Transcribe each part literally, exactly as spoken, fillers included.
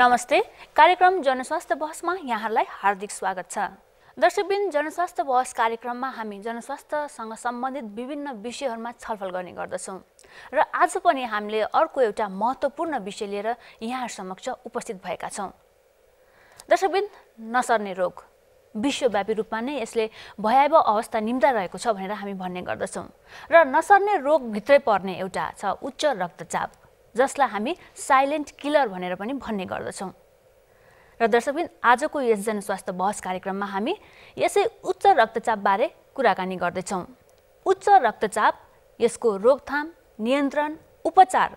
नमस्ते कार्यक्रम जन स्वास्थ्य बहसमा यहाँलाई हार्दिक स्वागत छ। दर्शकबिन जन स्वास्थ्य बहस कार्यक्रममा हामी जन स्वास्थ्यसँग सम्बन्धित विभिन्न विषयहरुमा छलफल गर्ने गर्दछौं र आज पनि हामीले अर्को एउटा महत्त्वपूर्ण विषय लिएर यहाँ समक्ष उपस्थित भएका छौं। दर्शकबिन नसर्ने रोग विश्वव्यापी रूपमा नै यसले भयावह अवस्था निम्दा रहेको छ भनेर हामी भन्ने गर्दछौं र नसर्ने रोग भित्रै पर्ने एउटा छ उच्च रक्तचाप जसलाई हामी साइलेन्ट किलर भनेर पनि भन्ने गर्दछौं। र दर्शकबिन आजको यस जन स्वास्थ्य बहस कार्यक्रममा हामी यसै उच्च रक्तचाप बारे कुराकानी गर्दै छौं। उच्च रक्तचाप यसको रोकथाम, नियन्त्रण, उपचार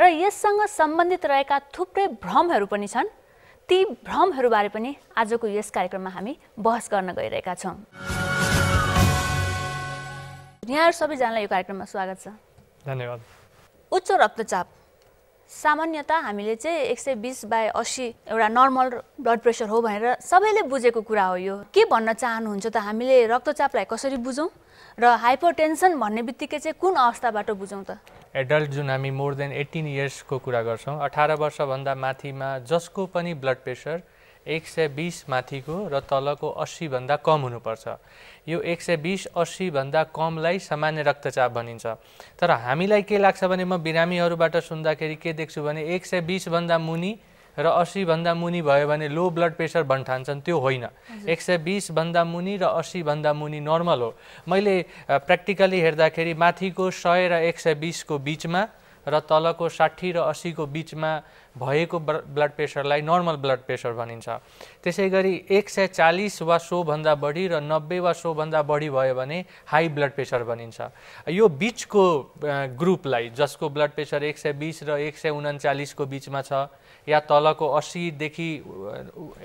र यससँग सम्बन्धित रहेका थुप्रै भ्रमहरू पनि छन्। ती भ्रमहरू बारे पनि आजको यस कार्यक्रममा हामी बहस गर्न गइरहेका छौं। यहाँहरु सबैजनालाई यो कार्यक्रममा स्वागत छ। धन्यवाद। उच्च रक्तचाप सामान्यतः हामीले चाहिँ एक सय बीस बाई अस्सी एउटा नर्मल ब्लड प्रेसर हो भनेर सबैले बुझेको कुरा हो। यो के भन्न चाहनुहुन्छ त हामीले रक्तचापलाई कसरी बुझौं र हाइपरटेन्सन भन्ने बित्तिकै चाहिँ कुन अवस्थाबाट बुझौं त? एडल्ट जुन हामी मोर देन एटीन इयर्स को कुरा गर्छौं, अठारह वर्ष भन्दा माथिमा जसको पनि ब्लड प्रेसर एक सय बीस माथिको र तलको अस्सी भन्दा कम हुनुपर्छ। यो एक सय बीस अस्सी भन्दा कमलाई सामान्य रक्तचाप भनिन्छ। तर हामीलाई के लाग्छ भने म बिरामीहरुबाट सुन्दाखेरि के देख्छु भने एक सय बीस भन्दा मुनि र अस्सी भन्दा मुनि भयो भने लो ब्लड प्रेसर भन्ठान्छन्। त्यो होइन। एक सय बीस भन्दा मुनि र अस्सी भन्दा मुनि नर्मल हो। मैले प्र्याक्टिकली हेर्दाखेरि माथिको सय र एक सय बीस को बीचमा र तलको साठी र अस्सी को बीचमा भएको ब्लड प्रेसरलाई नर्मल ब्लड प्रेसर भनिन्छ। त्यसैगरी एक सय चालीस वा सौ भन्दा बढी र नब्बे वा सौ भन्दा बढी भयो भने हाई ब्लड प्रेसर भनिन्छ। यो बीचको ग्रुपलाई जसको ब्लड प्रेसर एक सय बीस र एक सय उन्चालीस को बीचमा छ या तलको अस्सी देखि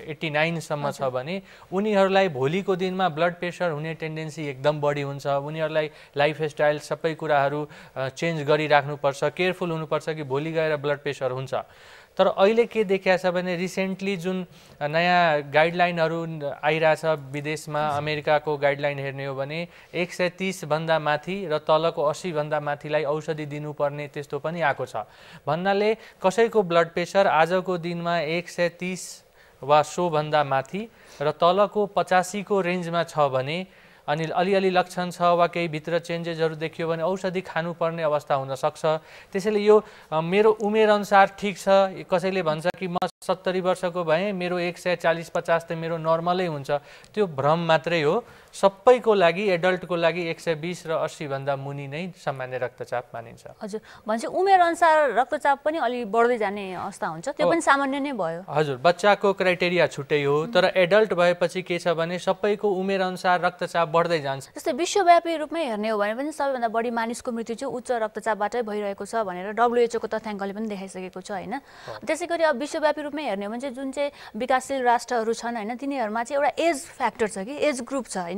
एटी नाइन सम्म छ भने उनीहरुलाई भोलिको दिनमा ब्लड प्रेसर हुने टेन्डेन्सी एकदम बढी हुन्छ। उनीहरुलाई लाइफस्टाइल सबै कुराहरु चेन्ज गरिराख्नु पर्छ, केयरफुल हुनुपर्छ कि भोलि गएर ब्लड प्रेसर हुन्छ। तर अहिले के देखिया छ भने रिसेन्टली जुन नयाँ गाइडलाइनहरु आइराछ विदेशमा, अमेरिकाको गाइडलाइन हेर्ने हो भने एक सय तीस भन्दा माथि र तलको अस्सी भन्दा माथिलाई औषधि दिनुपर्ने त्यस्तो पनि आको छ। भन्नाले कसैको ब्लड प्रेसर आजको दिनमा एक सय तीस वा सौ भन्दा माथि र तलको पचासी को रेन्जमा छ भने अनि अलिअलि लक्षण छ वा केही भित्र चेन्जेसहरु देखियो भने औषधि खानु पर्ने अवस्था हुन सक्छ। त्यसैले यो मेरो उमेर अनुसार ठीक छ। कसैले भन्छ कि म सत्तरी वर्षको भए मेरो एक सय चालीस पचास त मेरो नर्मलै हुन्छ। त्यो भ्रम मात्रै हो। सबैको लागि एडल्टको लागि एक सय बीस र अस्सी भन्दा मुनि नै सामान्य रक्तचाप मानिन्छ। हजुर, भन्छ उमेर अनुसार रक्तचाप पनि अलि बढ्दै जाने अवस्था हुन्छ, त्यो पनि सामान्य नै भयो। हजुर, बच्चाको क्राइटेरिया छुट्टै हो तर एडल्ट भएपछि के छ भने सबैको उमेर अनुसार रक्तचाप बढ्दै जान्छ। जस्तै विश्वव्यापी रूपमै हेर्ने हो भने पनि सबैभन्दा बढी मानिसको मृत्यु चाहिँ उच्च रक्तचापबाटै भइरहेको छ भनेर डब्ल्युएचओ को तथ्याङ्कले पनि देखाइसकेको छ हैन। त्यसैगरी अब विश्वव्यापी रूपमै हेर्ने हो भने चाहिँ जुन चाहिँ विकासशील राष्ट्रहरु छन् हैन तिनीहरुमा चाहिँ एउटा एज फ्याक्टर छ कि एज ग्रुप छ हैन।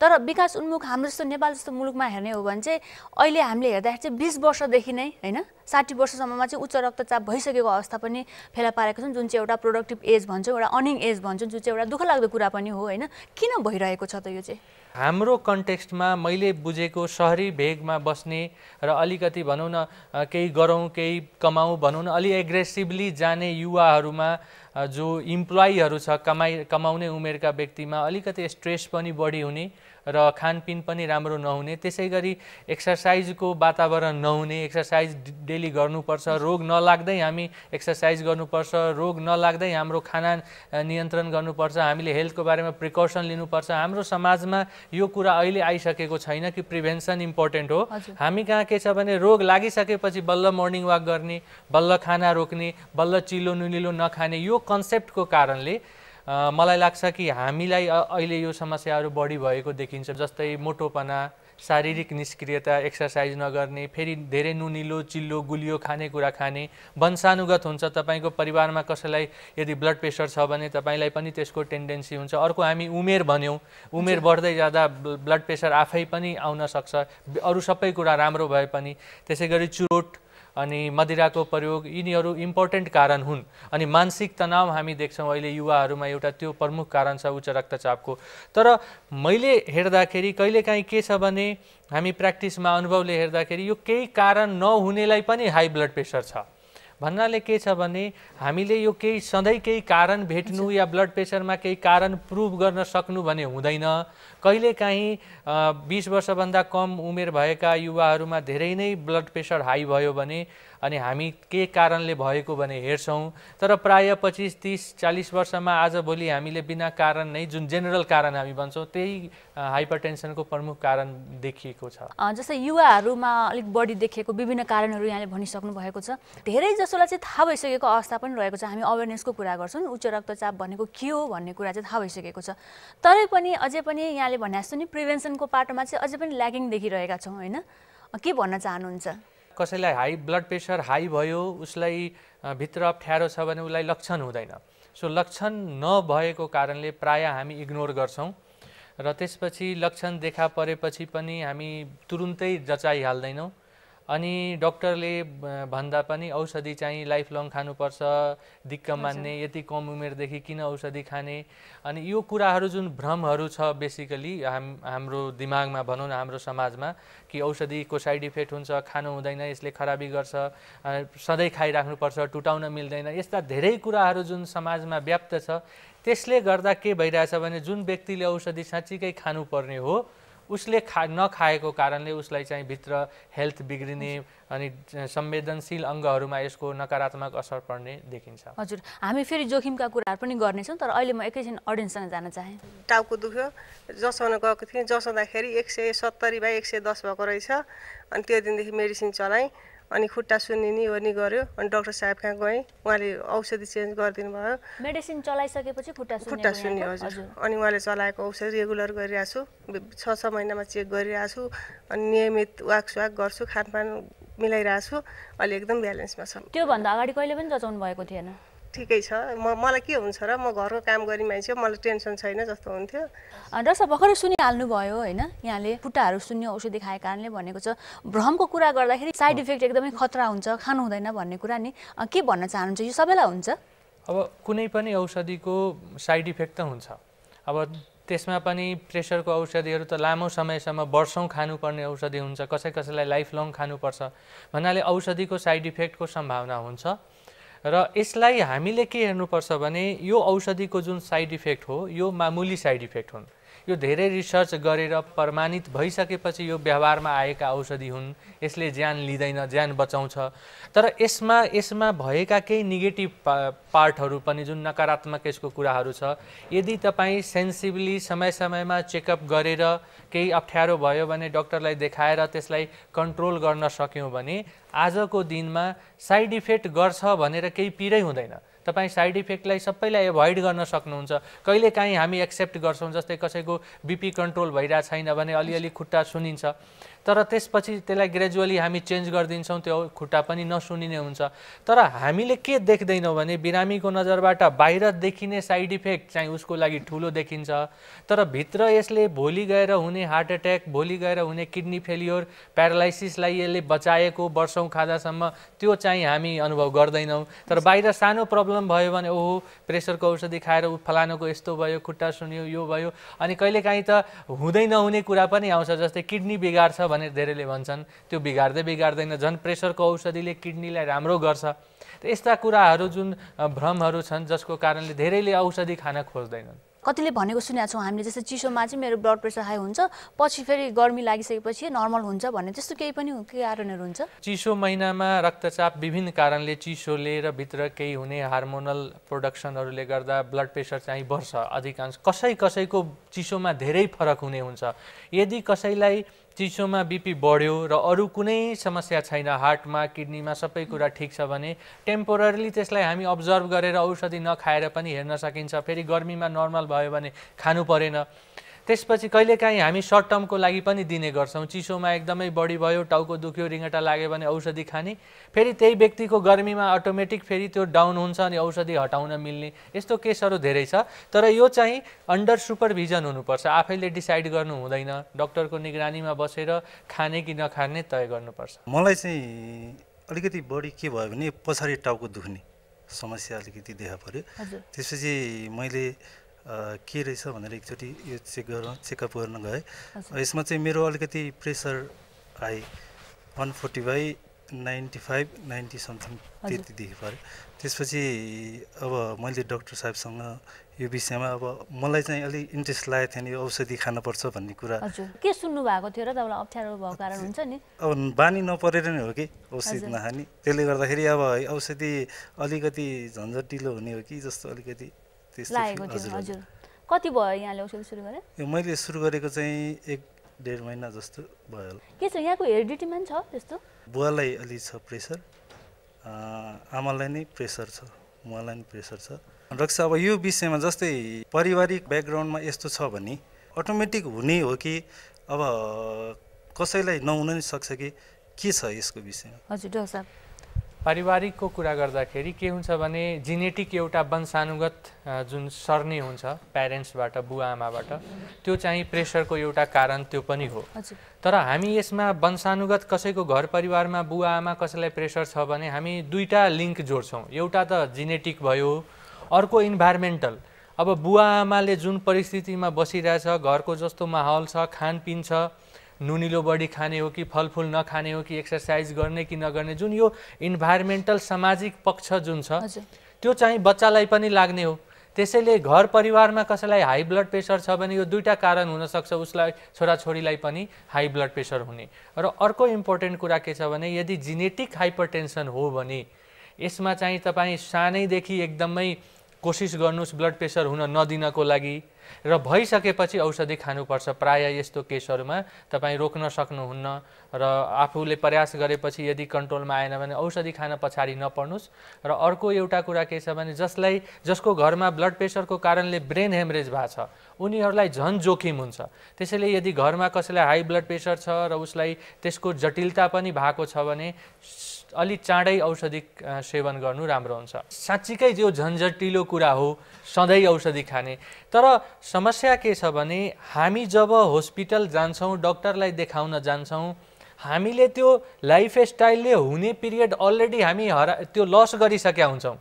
तर विकास उन्मुख हाम्रो जस्तो नेपाल जस्तो मुलुकमा हेर्ने हो भने चाहिँ अहिले हामीले हेर्दाखेरि चाहिँ बीस वर्षदेखि नै हैन साठी वर्षसम्ममा चाहिँ उच्च रक्तचाप भइसकेको अवस्था पनि फेला पारेका छन्, जुन चाहिँ एउटा प्रोडक्टिभ एज भन्छौं, एउटा अर्निङ एज भन्छौं, जुन चाहिँ एउटा दुःखलाग्दो कुरा पनि हो हैन। किन भइरहेको छ त यो चाहिँ? हाम्रो कन्टेक्स्टमा मैले बुझेको शहरी भेगमा बस्ने र अलिकति भनौं न केही गरौं केही कमाउँ भनौं न अलि एग्रेसिभली जाने युवाहरुमा जो इम्प्लॉयहरु छ कमाई कमाउने उमेरका व्यक्तिमा अलिकति स्ट्रेस पनि बढी हुने र खानपिन पनि राम्रो नहुने, त्यसैगरी एक्सरसाइजको वातावरण नहुने, एक्सरसाइज डेली गर्नुपर्छ, रोग नलाग्दै हामी एक्सरसाइज गर्नुपर्छ, रोग नलाग्दै हाम्रो खाना नियन्त्रण गर्नुपर्छ, हामीले हेल्थको बारेमा प्रिकसन लिनुपर्छ। हाम्रो समाजमा यो कुरा अहिले आइसकेको छैन कि प्रिभेन्सन इम्पोर्टेन्ट हो। हामी कहाँ के छ भने रोग लागिसकेपछि बल्ल मर्निङ वाक गर्ने, बल्ल खाना रोक्ने, बल्ल चिलो नुनिलो नखाने, यो कन्सेप्टको कारणले Uh, मलाई लाग्छ कि हामीलाई अहिले यो समस्याहरु बढी भएको देखिन्छ। जस्तै मोटोपना, शारीरिक निष्क्रियता, एक्सरसाइज नगर्ने, फेरि धेरै नुनिलो चिल्लो गुलियो खाने कुरा खाने, वंशानुगत हुन्छ। तपाईको परिवारमा कसैलाई यदि ब्लड प्रेसर छ भने तपाईलाई पनि त्यसको टेन्डेन्सी हुन्छ। अर्को हामी उमेर भन्यौ, उमेर बढ्दै जादा ब्लड प्रेसर आफै पनि आउन सक्छ, अरु सबै कुरा राम्रो भए पनि। त्यसैगरी चुरोट अनि मदिराको प्रयोग यिनीहरु इम्पोर्टेन्ट कारण हुन्। अनि मानसिक तनाव हामी देख्छौं अहिले युवाहरुमा एउटा त्यो प्रमुख कारण छ उच्च रक्तचापको। तर मैले हेर्दाखेरि कहिलेकाहीँ के छ भने हामी प्र्याक्टिसमा अनुभवले हेर्दाखेरि यो केही कारण नहुनेलाई पनि हाई ब्लड प्रेसर छ। भन्नाले के छ भने हामीले यो केही सधैँ केही कारण भेट्नु या ब्लड प्रेसरमा केही कारण प्रुभ गर्न सक्नु भने हुँदैन। कहिलेकाहीँ बीस वर्ष भन्दा कम उमेर भएका युवाहरुमा धेरै नै ब्लड प्रेसर हाई भयो भने अनि हामी के कारणले भएको भने हेर्छौं, तर प्राय पच्चीस तीस चालीस वर्षमा आज भोलि हामीले बिना कारण नै जुन जेनरल कारण हामी भन्छौं त्यही हाइपरटेन्सनको प्रमुख कारण देखिएको छ। जस्तै युवाहरुमा अलिक बढी देखिएको विभिन्न कारणहरु यहाँले भनिसक्नु भएको छ। धेरै जसोलाई चाहिँ थाहा भइसकेको अवस्था पनि रहेको छ, हामी अवेयरनेसको कुरा गर्छौं, उच्च रक्तचाप भनेको के हो भन्ने कुरा चाहिँ थाहा भइसकेको छ, तरै पनि अझै पनि यहाँले भने जस्तो नि प्रिभेन्सनको पाटोमा चाहिँ अझै पनि ल्यागिङ देखिरहेका छौं हैन, के भन्न चाहनुहुन्छ? कसैलाई हाई ब्लड प्रेसर हाई भयो उसलाई भित्र अप्ठ्यारो छ भने उसलाई लक्षण हुँदैन, सो लक्षण नभएको कारणले प्राय हामी इग्नोर गर्छौं र त्यसपछि लक्षण देखा परेपछि पनि हामी तुरुन्तै जचाई हाल्दैनौं अनि डाक्टरले भन्दा पनि औषधि चाहिँ लाइफ लङ खानुपर्छ, दिक्क मान्ने यति कम उमेरदेखि किन औषधि खाने, अनि यो कुराहरु जुन भ्रमहरु छ बेसिकली हाम हाम्रो दिमागमा भनौं न हाम्रो समाजमा कि औषधिको साइड इफेक्ट हुन्छ, खानु हुँदैन, यसले खराबी गर्छ, सधैँ खाइराख्नु पर्छ, टुटाउन मिल्दैन, यस्ता धेरै कुराहरु जुन समाजमा व्याप्त छ त्यसले गर्दा के भइरहेछ भने जुन व्यक्तिले औषधि साच्चै खानुपर्ने हो उसले खा नखाएको कारणले उसलाई चाहिँ भित्र हेल्थ बिग्रिने अनि संवेदनशील अंगहरुमा यसको नकारात्मक असर पर्ने देखिन्छ। हजुर, हामी फेरि जोखिमका कुराहरु पनि गर्ने छौं, तर अहिले म एकैछिन अडियन्ससँग जान चाहे। टाउको दुख्यो, जसन गएको थिएँ, जसदाखेरि एक सय सत्तरी बाइ एक सय दस भएको रहेछ अनि त्यो दिनदेखि मेडिसिन चलाए अनि खुट्टा सुन्निनी ओर्नी गर्यो अनि डाक्टर साहब कहाँ गए, उहाँले औषधि चेन्ज गरिदिनु भयो। मेडिसिन चलाइसकेपछि खुट्टा सुन्नियो, खुट्टा सुन्नियो हजुर, अनि उहाँले चलाएको औषधि रेगुलर गरिरहेछु, छ छ महिनामा चेक गरिरहेछु अनि नियमित वाक्सवाक गर्छु, खानपान मिलाइरहेछु, अहिले एकदम ब्यालेन्समा छ। त्यो भन्दा अगाडि कहिले पनि रचाउनु भएको थिएन? ठिकै छ, म मलाई के हुन्छ र, म घरको काम गर्ने मान्छे हो, मलाई टेन्सन छैन जस्तो हुन्थ्यो। डक्टर भर्खरै सुनिहाल्नु भयो हैन, यहाँले खुट्टाहरु सुन्ने औषधि खाए कारणले भनेको छ। भ्रमको कुरा गर्दाखेरि साइड इफेक्ट एकदमै खतरा हुन्छ, खानु हुँदैन भन्ने कुरा नि के भन्न चाहनुहुन्छ? यो सबैलाई हुन्छ, अब कुनै पनि औषधिको साइड इफेक्ट त हुन्छ, अब त्यसमा पनि प्रेसरको औषधिहरु त लामो समयसम्म वर्षौं खानुपर्ने औषधि हुन्छ, कसै कसैलाई लाइफ लङ खानुपर्छ भन्नाले औषधिको साइड इफेक्टको सम्भावना हुन्छ र यसलाई हामीले के हेर्नुपर्छ भने यो औषधिको जुन साइड इफेक्ट हो यो मामूली साइड इफेक्ट हुन्, यो धेरै रिसर्च गरेर प्रमाणित भइसकेपछि यो व्यवहारमा आएका औषधि हुन्, यसले ज्यान लिदैन, ज्यान बचाउँछ, तर यसमा यसमा भएका केही नेगेटिभ पार्टहरु पनि जुन नकारात्मक यसको कुराहरु छ यदि तपाई सेन्सिबली समय समयमा चेकअप गरेर केही अप्ठ्यारो भयो भने डाक्टरलाई देखाएर त्यसलाई कन्ट्रोल गर्न सक्यौ भने आजको दिनमा साइड इफेक्ट गर्छ भनेर केही पिरै हुँदैन। तपाई साइड इफेक्टलाई सबैलाई एभोइड गर्न सक्नुहुन्छ। कहिलेकाहीँ हामी एक्सेप्ट गर्छौं, जस्तै कसैको बीपी कन्ट्रोल भइरा छैन भने अलिअलि खुट्टा सुनिन्छ, तर त्यसपछि त्यसलाई ग्रेजुअली हामी चेन्ज गर्दिन्छौं, त्यो खुट्टा पनि नसुनिने हुन्छ। तर हामीले के देख्दैनौं भने बिरामीको नजरबाट बाहिर देखिने साइड इफेक्ट चाहिँ उसको लागि ठूलो देखिन्छ, तर भित्र यसले भोलि गएर हुने हार्ट अट्याक, भोलि गएर हुने किडनी फेलियर, प्यारालाइसिसलाई यसले बचाएको वर्षौं खादासम्म त्यो चाहिँ हामी अनुभव गर्दैनौं। तर बाहिर सानो प्रब्लम भयो भने ओहो प्रेसरको औषधि खाएर फलानुको यस्तो भयो, खुट्टा सुन्यो, यो भयो, अनि कहिलेकाहीँ त हुँदै नहुने कुरा पनि आउँछ, जस्तै किडनी बिगार्छ भनेर धेरैले भन्छन्, त्यो बिगार्दै बिगार्दैन, झन् प्रेसरको औषधिले किडनीलाई राम्रो गर्छ। यस्ता कुराहरु जुन भ्रमहरु छन् जसको कारणले धेरैले औषधि खान खोज्दैनन्। कतिले भनेको सुनेका छौं हामीले, जस्तै चिसोमा चाहिँ मेरो ब्लड प्रेसर हाई हुन्छ, पछि फेरि गर्मी लागिसकेपछि नर्मल हुन्छ भन्ने, त्यस्तो केही पनि कारणहरु हुन्छ? चिसो महिनामा रक्तचाप विभिन्न कारणले चिसोले र भित्र केही हुने हार्मोनल प्रोडक्सनहरुले गर्दा ब्लड प्रेसर चाहिँ बढ्छ अधिकांश। कसै कसैको चिसोमा धेरै फरक हुने हुन्छ, यदि कसैलाई चिसोमा बीपी बढ्यो र अरु कुनै समस्या छैन, हार्टमा किडनीमा सबै कुरा ठीक छ भने टेम्पोररीली त्यसलाई हामी अब्जर्भ गरेर औषधि नखाएर पनि हेर्न सकिन्छ। फेरि गर्मीमा नर्मल भयो भने खानु परेन। त्यसपछि कहिलेकाहीँ हामी सर्ट टर्मको लागि पनि दिने गर्छौं, चिसोमा एकदमै बढी भयो, टाउको दुख्यो, रिङटा लाग्यो भने औषधि खाने, फेरि त्यही व्यक्तिको गर्मीमा अटोमेटिक फेरि त्यो डाउन हुन्छ अनि औषधि हटाउन मिल्ने, यस्तो केसहरु धेरै छ। तर यो चाहिँ अन्डर सुपरभिजन हुनुपर्छ, आफैले डिसाइड गर्नु हुँदैन, डाक्टरको निगरानीमा बसेर खाने कि नखाने तय गर्नुपर्छ। मलाई चाहिँ अलिकति बढी के भयो भने पछाडी टाउको दुख्ने समस्या अलिकति देखा पर्यो, त्यसपछि मैले Uh, के रहेछ भनेर एकचोटि यो चेक गर्न चेकअप गर्न गएँ। यसमा चाहिँ मेरो अलिकति pressure high one forty by ninety-five, ninety something त्यति देखेँ परे। त्यसपछि अब मैले डाक्टर साहबसँग यो विषयमा अब मलाई चाहिँ अलि इन्ट्रेस्ट लाग्यो थियो नि औषधि खानुपर्छ भन्ने कुरा। के सुन्नु भएको थियो र तपाईलाई अप्ठ्यारो भएको कारण हुन्छ नि? अब बानी नपरेर नै हो कि औषधि नखाने। त्यसले गर्दाखेरि अब औषधि अलिकति झन्झटिलो हुने हो कि जस्तो अलिकति त्यस्तो लाग्यो। हजुर। कति भयो यहाँले औषधि सुरु गरे? यो मैले सुरु गरेको चाहिँ एक डेढ महिना जस्तो भयो। के छ यहाँको हेरिडिटी मा छ त्यस्तो? बुवालाई अलि छ प्रेसर, आमालाई नै प्रेसर छ, मलाई नि प्रेसर छ। रक्सा अब यो विषयमा जस्तै पारिवारिक ब्याकग्राउन्डमा यस्तो छ भने अटोमेटिक हुने हो कि अब कसैलाई नहुन नि सक्छ कि के छ यसको विषयमा? हजुर डाक्टर साहब, पारिवारिकको कुरा गर्दाखेरि के हुन्छ भने जेनेटिक एउटा वंशानुगत जुन सर्ने हुन्छ प्यारेन्ट्सबाट बुवा आमाबाट त्यो चाहिँ प्रेसरको एउटा कारण त्यो पनि हो। तर हामी यसमा वंशानुगत कसैको घर परिवारमा बुवा आमा कसैलाई प्रेसर छ भने हामी दुईटा लिङ्क जोड्छौँ, एउटा त जेनेटिक भयो, अर्को इन्भाइरोमेन्टल। अब बुवा आमाले जुन परिस्थितिमा बसिरहेछ, घरको जस्तो माहौल छ, खानपिन छ, नुनिलो बडी खाने हो कि फलफूल नखाने हो कि एक्सरसाइज गर्ने कि नगर्ने, जुन यो इन्भाइरोमेन्टल सामाजिक पक्ष जुन छ त्यो चाहिँ बच्चालाई पनि लाग्ने हो। त्यसैले घर परिवारमा कसैलाई हाई ब्लड प्रेसर छ भने यो दुईटा कारण हुनसक्छ, उसलाई छोराछोरीलाई पनि हाई ब्लड प्रेसर हुने। र अर्को इम्पोर्टेन्ट कुरा के छ भने यदि जेनेटिक हाइपरटेन्सन हो भने यसमा चाहिँ तपाईँ सानैदेखि एकदमै कोसिस गर्नुहोस् ब्लड प्रेसर हुन नदिनको लागि र भइसकेपछि औषधि खानुपर्छ। प्रायः यस्तो केसहरूमा तपाईँ रोक्न सक्नुहुन्न र आफूले प्रयास गरेपछि यदि कन्ट्रोलमा आएन भने औषधि खान पछाडि नपर्नुस्। र अर्को एउटा कुरा के छ भने जसलाई जसको घरमा ब्लड प्रेसरको कारणले ब्रेन हेमरेज भएको छ उनीहरूलाई झन् जोखिम हुन्छ। त्यसैले यदि घरमा कसैलाई हाई ब्लड प्रेसर छ र उसलाई त्यसको जटिलता पनि भएको छ भने अलि चाँडै औषधि सेवन गर्नु राम्रो हुन्छ। साँच्चीकै यो झन्झटिलो कुरा हो सधैँ औषधि खाने, तर समस्या के छ भने हामी जब हस्पिटल जान्छौँ, डक्टरलाई देखाउन जान्छौँ, हामीले त्यो लाइफ स्टाइलले हुने पिरियड अलरेडी हामी हरा त्यो लस गरिसकेका हुन्छौँ।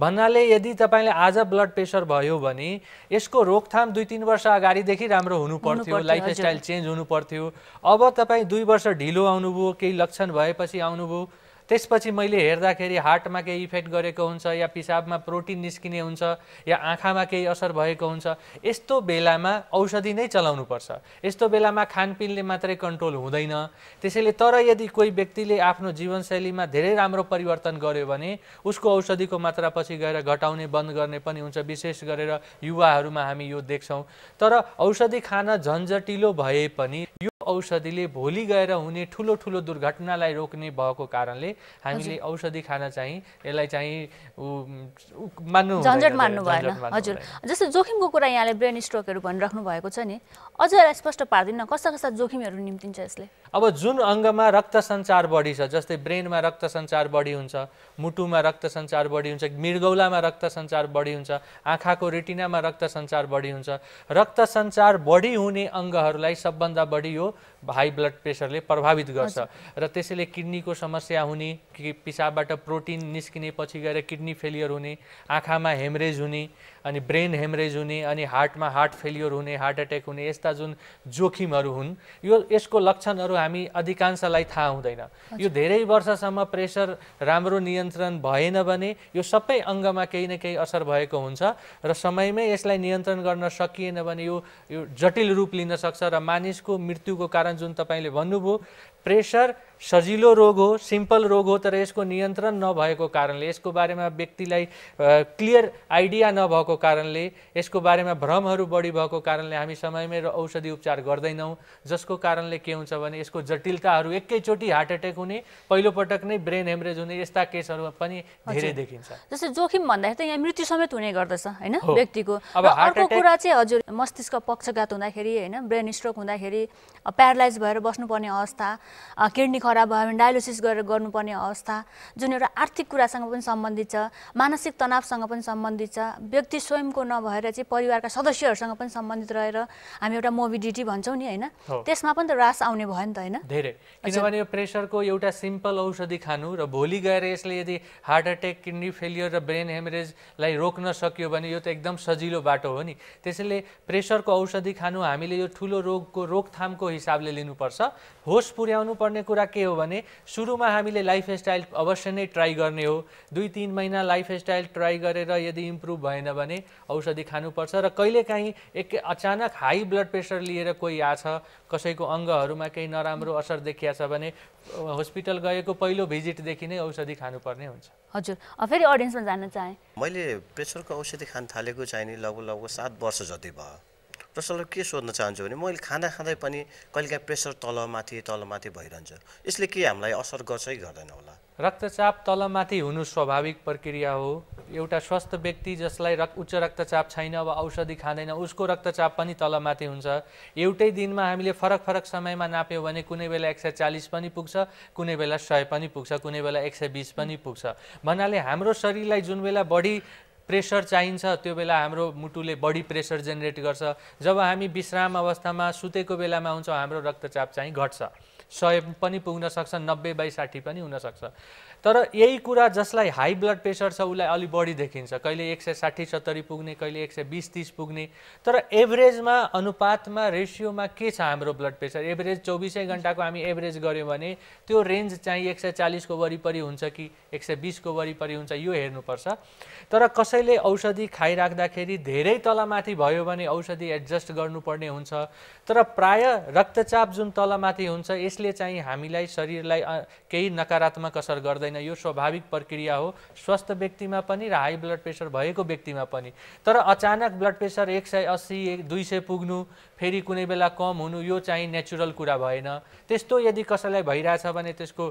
भन्नाले यदि तपाईँले आज ब्लड प्रेसर भयो भने यसको रोकथाम दुई तीन वर्ष अगाडिदेखि राम्रो हुनुपर्थ्यो, लाइफ स्टाइल चेन्ज हुनुपर्थ्यो। अब तपाईँ दुई वर्ष ढिलो आउनुभयो, केही लक्षण भएपछि आउनुभयो, त्यसपछि मैले हेर्दाखेरि हार्टमा केही इफेक्ट गरेको हुन्छ या पिसाबमा प्रोटिन निस्किने हुन्छ या आँखामा केही असर भएको हुन्छ। यस्तो बेलामा औषधि नै चलाउनुपर्छ, यस्तो बेलामा खानपिनले मात्रै कन्ट्रोल हुँदैन। त्यसैले तर यदि कोही व्यक्तिले आफ्नो जीवनशैलीमा धेरै राम्रो परिवर्तन गर्यो भने उसको औषधिको मात्रा पछि गएर घटाउने बन्द गर्ने पनि हुन्छ। विशेष गरेर युवाहरूमा हामी यो देख्छौँ। तर औषधि खान झन्झटिलो भए पनि यो औषधिले भोलि गएर हुने ठुलो ठुलो दुर्घटनालाई रोक्ने भएको कारणले हामीले औषधि खान चाहिँ यसलाई चाहिँ मान्नु झन्झट मान्नु भएन। हजुर, जस्तो जोखिमको कुरा यहाँले ब्रेन स्ट्रोकहरू भनिराख्नु भएको छ नि, अझ स्पष्ट पार्दिन कस्ता कस्ता जोखिमहरू निम्तिन्छ यसले? अब जुन अङ्गमा रक्त सञ्चार बढी छ, जस्तै ब्रेनमा रक्त सञ्चार बढी हुन्छ, मुटुमा रक्त सञ्चार बढी हुन्छ, मृगौलामा रक्त सञ्चार बढी हुन्छ, आँखाको रेटिनामा रक्त सञ्चार बढी हुन्छ, रक्त सञ्चार बढी हुने अङ्गहरूलाई सबभन्दा बढी यो हाई ब्लड प्रेसरले प्रभावित गर्छ। र त्यसैले किडनीको समस्या हुने, कि पिसाबबाट प्रोटिन निस्किने पछि गएर किडनी फेलियर हुने, आँखामा हेमरेज हुने अनि ब्रेन हेमरेज हुने अनि हार्टमा हार्ट फेलियर हुने, हार्ट एट्याक हुने, यस्ता जुन जोखिमहरू हुन् यो यसको लक्षणहरू हामी अधिकांशलाई थाहा हुँदैन। यो धेरै वर्षसम्म प्रेसर राम्रो नियन्त्रण भएन भने यो सबै अङ्गमा केही न केही असर भएको हुन्छ र समयमै यसलाई नियन्त्रण गर्न सकिएन भने यो यो जटिल रूप लिन सक्छ र मानिसको मृत्युको कारण जुन तपाईँले भन्नुभयो प्रेसर सजिलो रोग हो, सिम्पल रोग हो, तर यसको नियन्त्रण नभएको कारणले, यसको बारेमा व्यक्तिलाई क्लियर आइडिया नभएको कारणले, यसको बारेमा भ्रमहरू बढी भएको कारणले हामी समयमै औषधि उपचार गर्दैनौँ, जसको कारणले के हुन्छ भने यसको जटिलताहरू एकैचोटि हार्ट एट्याक हुने, पहिलोपटक नै ब्रेन हेमरेज हुने, यस्ता केसहरू पनि धेरै देखिन्छ। जस्तो जोखिम भन्दाखेरि त यहाँ मृत्यु समेत हुने गर्दछ होइन व्यक्तिको। अब अर्को कुरा चाहिँ हजुर मस्तिष्क पक्षघात हुँदाखेरि होइन, ब्रेन स्ट्रोक हुँदाखेरि, प्यारालाइज भएर बस्नुपर्ने अवस्था, किडनी खराब भयो भने डायलिसिस गरेर गर्नुपर्ने अवस्था, जुन एउटा आर्थिक कुरासँग पनि सम्बन्धित छ, मानसिक तनावसँग पनि सम्बन्धित छ, व्यक्ति स्वयंको नभएर चाहिँ परिवारका सदस्यहरूसँग पनि सम्बन्धित रहेर हामी एउटा मोबिडिटी भन्छौँ नि होइन, त्यसमा पनि त ह्रास आउने भयो नि त होइन धेरै। किनभने यो प्रेसरको एउटा सिम्पल औषधि खानु र भोलि गएर यसले यदि हार्ट एट्याक, किडनी फेलियर र ब्रेन हेमरेजलाई रोक्न सकियो भने यो त एकदम सजिलो बाटो हो नि। त्यसैले प्रेसरको औषधि खानु हामीले यो ठुलो रोगको रोकथामको हिसाबले लिनुपर्छ। होस पुर्याउनु अपनाउनु पर्ने कुरा के हो भने सुरुमा हामीले लाइफस्टाइल अवश्य नै ट्राई गर्ने हो। दुई तीन महिना लाइफस्टाइल ट्राई गरेर यदि इम्प्रुभ भएन भने औषधि खानुपर्छ र कहिलेकाहीँ एक अचानक हाई ब्लड प्रेसर लिएर कोही आछ कसैको अंगहरुमा केही नराम्रो असर देखिया छ भने अस्पताल गएको पहिलो भिजिट देखि नै औषधि खानुपर्ने हुन्छ। हजुर फेरि अडियन्समा जान्न चाहे मैले प्रेसरको औषधि खान थालेको चाहिँ लगभग लगभग सात वर्ष जति भयो। प्रेसरले के सोध्न चाहन्छु भने मैले खाना खाँदै पनि कहिलेकाहीँ प्रेसर तलमाथि तलमाथि भइरहन्छ, यसले के हामीलाई असर गर्छ कि गर्दैन होला? रक्तचाप तलमाथि हुनु स्वाभाविक प्रक्रिया हो। एउटा स्वस्थ व्यक्ति जसलाई रक उच्च रक्तचाप छैन वा औषधि खाँदैन उसको रक्तचाप पनि तलमाथि हुन्छ। एउटै दिनमा हामीले फरक फरक समयमा नाप्यौ भने कुनै बेला एक सय चालीस पनि पुग्छ, कुनै बेला सय पनि पुग्छ, कुनै बेला एक सय बीस पनि पुग्छ। भन्नाले हाम्रो शरीरलाई जुन बेला बढी प्रेसर चाहिन्छ त्यो बेला हाम्रो मुटुले बढी प्रेसर जेनेरेट गर्छ। जब हामी विश्राम अवस्थामा सुतेको बेलामा हुन्छौं हाम्रो रक्तचाप चाहिँ घट्छ, सय पनि पुग्न सक्छ, नब्बे बाई साठी पनि हुन सक्छ। तर यही कुरा जसलाई हाई ब्लड प्रेसर छ उलाई अलि बढी देखिन्छ, कहिले एक सय साठी सत्तरी पुग्ने, कहिले एक सय बीस तीस पुग्ने। तर एभरेजमा अनुपातमा रेशियोमा के छ हाम्रो ब्लड प्रेसर? एभरेज चौबीसै घण्टाको हामी एभरेज गर्यौ भने त्यो रेन्ज चाहिँ एक सय चालीस को वरिपरि हुन्छ कि एक सय बीस को वरिपरि हुन्छ यो हेर्नुपर्छ। तर कसैले औषधि खाइराख्दाखेरि धेरै तलमाथि भयो भने औषधि एडजस्ट गर्नुपर्ने हुन्छ। तर प्राय रक्तचाप जुन तलमाथि हुन्छ यसले चाहिँ हामीलाई शरीरलाई केही नकारात्मक असर गर्दैन, यो स्वाभाविक प्रक्रिया हो स्वस्थ व्यक्तिमा पनि र हाई ब्लड प्रेसर भएको व्यक्तिमा पनि। तर अचानक ब्लड प्रेसर एक सय अस्सी दुई सय पुग्नु फेरि कुनै बेला कम हुनु यो चाहिँ नेचुरल कुरा भएन। त्यस्तो यदि कसैलाई भइराछ भने त्यसको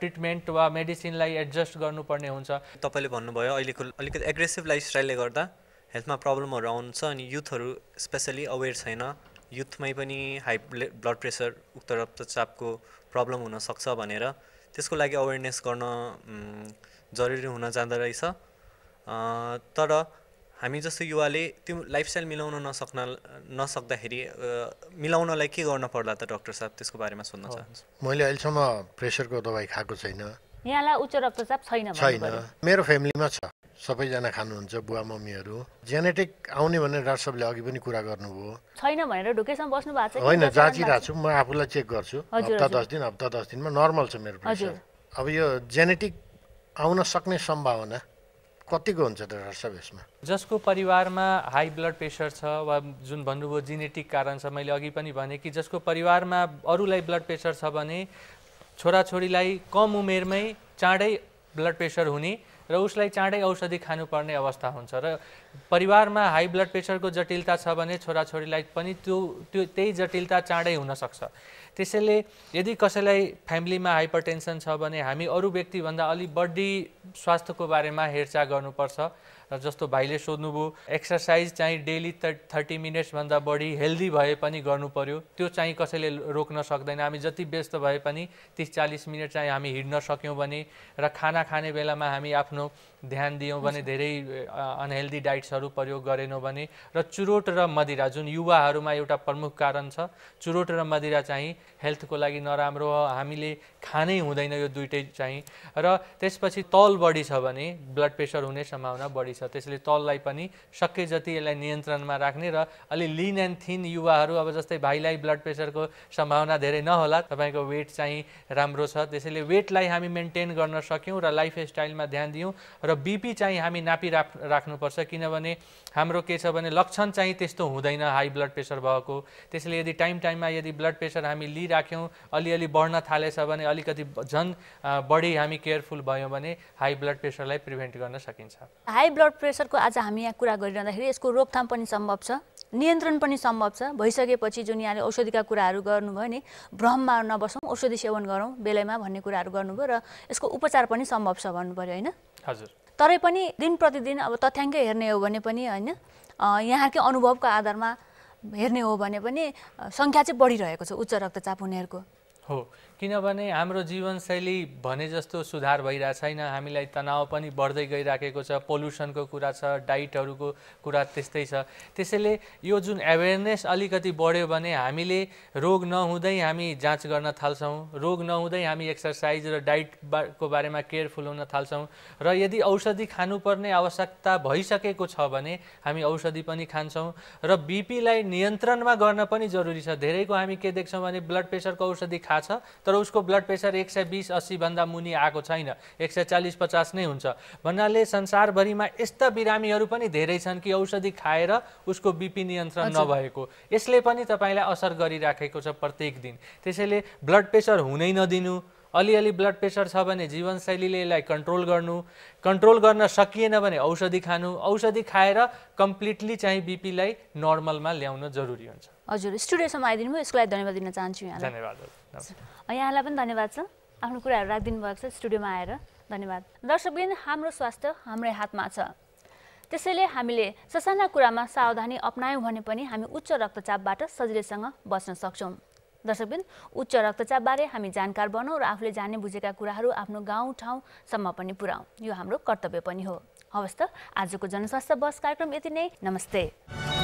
ट्रिटमेन्ट वा मेडिसिनलाई एडजस्ट गर्नुपर्ने हुन्छ। तपाईले भन्नुभयो अहिलेको अलिकति एग्रेसिभ लाइफस्टाइलले गर्दा हेल्थमा प्रब्लमहरु आउँछ अनि युथहरु स्पेशली अवेर छैन, युथमै पनि हाई ब्लड प्रेसर उच्च रक्तचापको प्रब्लम हुन सक्छ भनेर त्यसको लागि अवेरनेस गर्न जरुरी हुन जाँदा रहेछ। तर हामी जस्तो युवाले त्यो लाइफस्टाइल मिलाउन नसक्न नसक्दाखेरि मिलाउनलाई के गर्न पर्ला त डाक्टर साहब त्यसको बारेमा सोध्न चाहन्छु। मैले अहिलेसम्म प्रेसरको दबाई खाएको छैन, यहाँलाई उच्च रक्तचाप छैन छैन मेरो फ्यामिलीमा छ, सबैजना खानुहुन्छ, बुवा मम्मीहरू। जेनेटिक आउने भनेर डाक्टर साहबले अघि पनि कुरा गर्नुभयो छैन भनेर ढुकेसम्म बस्नु भएको छ हैन, जाँचिरा छु म, आफुलाई चेक गर्छु हप्ता दस दिन हप्ता दस दिनमा नर्मल छ मेरो प्रेसर। अब यो जेनेटिक आउन सक्ने सम्भावना कतिको हुन्छ त डाक्टर साहब? यसमा जसको परिवारमा हाई ब्लड प्रेसर छ वा जुन भन्नुभयो जेनेटिक कारण छ, मैले अघि पनि भने कि जसको परिवारमा अरूलाई ब्लड प्रेसर छ भने छोराछोरीलाई कम उमेरमै चाँडै ब्लड प्रेसर हुने र उसलाई चाँडै औषधि खानुपर्ने अवस्था हुन्छ। र परिवारमा हाई ब्लड प्रेसरको जटिलता छ भने छोराछोरीलाई पनि त्यो त्यो त्यही जटिलता चाँडै हुन सक्छ। त्यसैले यदि कसैलाई फ्यामिलीमा हाइपरटेन्सन छ भने हामी अरू व्यक्तिभन्दा अलि बढी स्वास्थ्यको बारेमा हेरचाह गर्नुपर्छ। जस्तो भाइले सोध्नुभयो एक्सरसाइज चाहिँ डेली थर्टी मिनट्स भन्दा बढी हेल्दी भए पनि गर्नु पर्यो, त्यो चाहिँ कसैले रोक्न सक्दैन। हामी जति व्यस्त भए पनि तीस चालीस मिनट चाहिँ हामी हिड्न सक्यौं भने र खाना खाने बेलामा हामी आफ्नो ध्यान दियौं भने धेरै अनहेल्दी डाइट्सहरु प्रयोग गरेनौं भने र चुरोट र मदिरा जुन युवाहरुमा एउटा प्रमुख कारण छ, चुरोट र मदिरा चाहिँ हेल्थको लागि नराम्रो हो, हामीले खानै हुँदैन यो दुईटै चाहिँ। र त्यसपछि तल बढी छ भने ब्लड प्रेसर हुने सम्भावना बढी छ, त्यसैले तललाई पनि सके जति यसलाई नियन्त्रणमा राख्ने र अलि लीन एन्ड थिन युवाहरु। अब जस्तै भाइलाई ब्लड प्रेसरको सम्भावना धेरै नहोला, तपाईको वेट चाहिँ राम्रो छ, त्यसैले वेटलाई हामी मेन्टेन गर्न सक्यौं र लाइफस्टाइलमा ध्यान दियौं र बीपी चाहिँ हामी नापी राख्नुपर्छ किनभने हाम्रो के छ भने लक्षण चाहिँ त्यस्तो हुँदैन हाई ब्लड प्रेसर भएको। त्यसैले यदि टाइम टाइममा यदि ब्लड प्रेसर हामी लिराख्यौं अलिअलि बढ्न थालेछ भने अलिकति झन् बढी हामी केयरफुल भयौं भने हाई ब्लड प्रेसरलाई प्रिभेन्ट गर्न सकिन्छ। हाई ब्लड प्रेसरको आज हामी यहाँ कुरा गरिरहँदाखेरि यसको रोकथाम पनि सम्भव छ, नियन्त्रण पनि सम्भव छ। भइसकेपछि जुन यहाँले औषधिका कुराहरू गर्नुभयो नि, भ्रममा नबसौँ, औषधि सेवन गरौँ बेलैमा भन्ने कुराहरू गर्नुभयो र यसको उपचार पनि सम्भव छ भन्नु पर्यो हैन? हजुर। तरै पनि दिन प्रतिदिन अब तथ्याङ्क हेर्ने हो भने पनि हैन, यहाँकै अनुभवको आधारमा हेर्ने हो भने पनि संख्या चाहिँ बढिरहेको छ उच्च रक्तचाप हुनेहरूको हो, किनभने हाम्रो जीवनशैली भने जस्तो सुधार भइरा छैन। हामीलाई तनाव पनि बढ्दै गइराखेको छ, पोल्युसनको कुरा छ, डाइटहरुको कुरा त्यस्तै छ। त्यसैले यो जुन अवेरनेस अलिकति बढ्यो भने हामीले रोग नहुँदै हामी जाँच गर्न थाल्छौं, रोग नहुँदै हामी एक्सरसाइज र डाइटको बारेमा केयरफुल हुन थाल्छौं र यदि औषधि खानुपर्ने आवश्यकता भइसकेको छ भने हामी औषधि पनि खान्छौं। र बीपीलाई नियन्त्रणमा गर्न पनि जरुरी छ। धेरैको हामी के देख्छौं भने ब्लड प्रेसरको औषधि खाछ तर उसको ब्लड प्रेसर एक सौ बीस अस्सी भन्दा मुनि आएको छैन, एक सौ चालीस पचास नै हुन्छ। भन्नाले संसारभरिमा यस्ता बिरामीहरू पनि धेरै छन् कि औषधि खाएर उसको बीपी नियन्त्रण नभएको, यसले पनि तपाईलाई असर गरिराखेको छ प्रत्येक दिन। त्यसैले ब्लड प्रेसर हुनै नदिनु, अलिअलि ब्लड प्रेसर छ भने जीवनशैलीले यसलाई कन्ट्रोल गर्नु, कन्ट्रोल गर्न सकिएन भने औषधि खानु, औषधि खाएर कम्प्लिटली चाहिँ बीपीलाई नर्मलमा ल्याउन जरुरी हुन्छ। हजुर, स्टुडियोसम्म आइदिनु भयो, यसको लागि धन्यवाद दिन चाहन्छु यहाँलाई। धन्यवाद। यहाँलाई पनि धन्यवाद छ, आफ्नो कुराहरू राखिदिनु भएको छ स्टुडियोमा आएर, धन्यवाद। दर्शकबिन, हाम्रो स्वास्थ्य हाम्रै हातमा छ, त्यसैले हामीले ससाना कुरामा सावधानी अपनायौं भने पनि हामी उच्च रक्तचापबाट सजिलैसँग बच्न सक्छौं। दर्शकबिन, उच्च रक्तचापबारे हामी जानकार बनौं र आफूले जाने बुझेका कुराहरू आफ्नो गाउँ ठाउँसम्म पनि पुर्याउँ, यो हाम्रो कर्तव्य पनि हो। हवस् त, आजको जनस्वास्थ्य बहस कार्यक्रम यति नै। नमस्ते।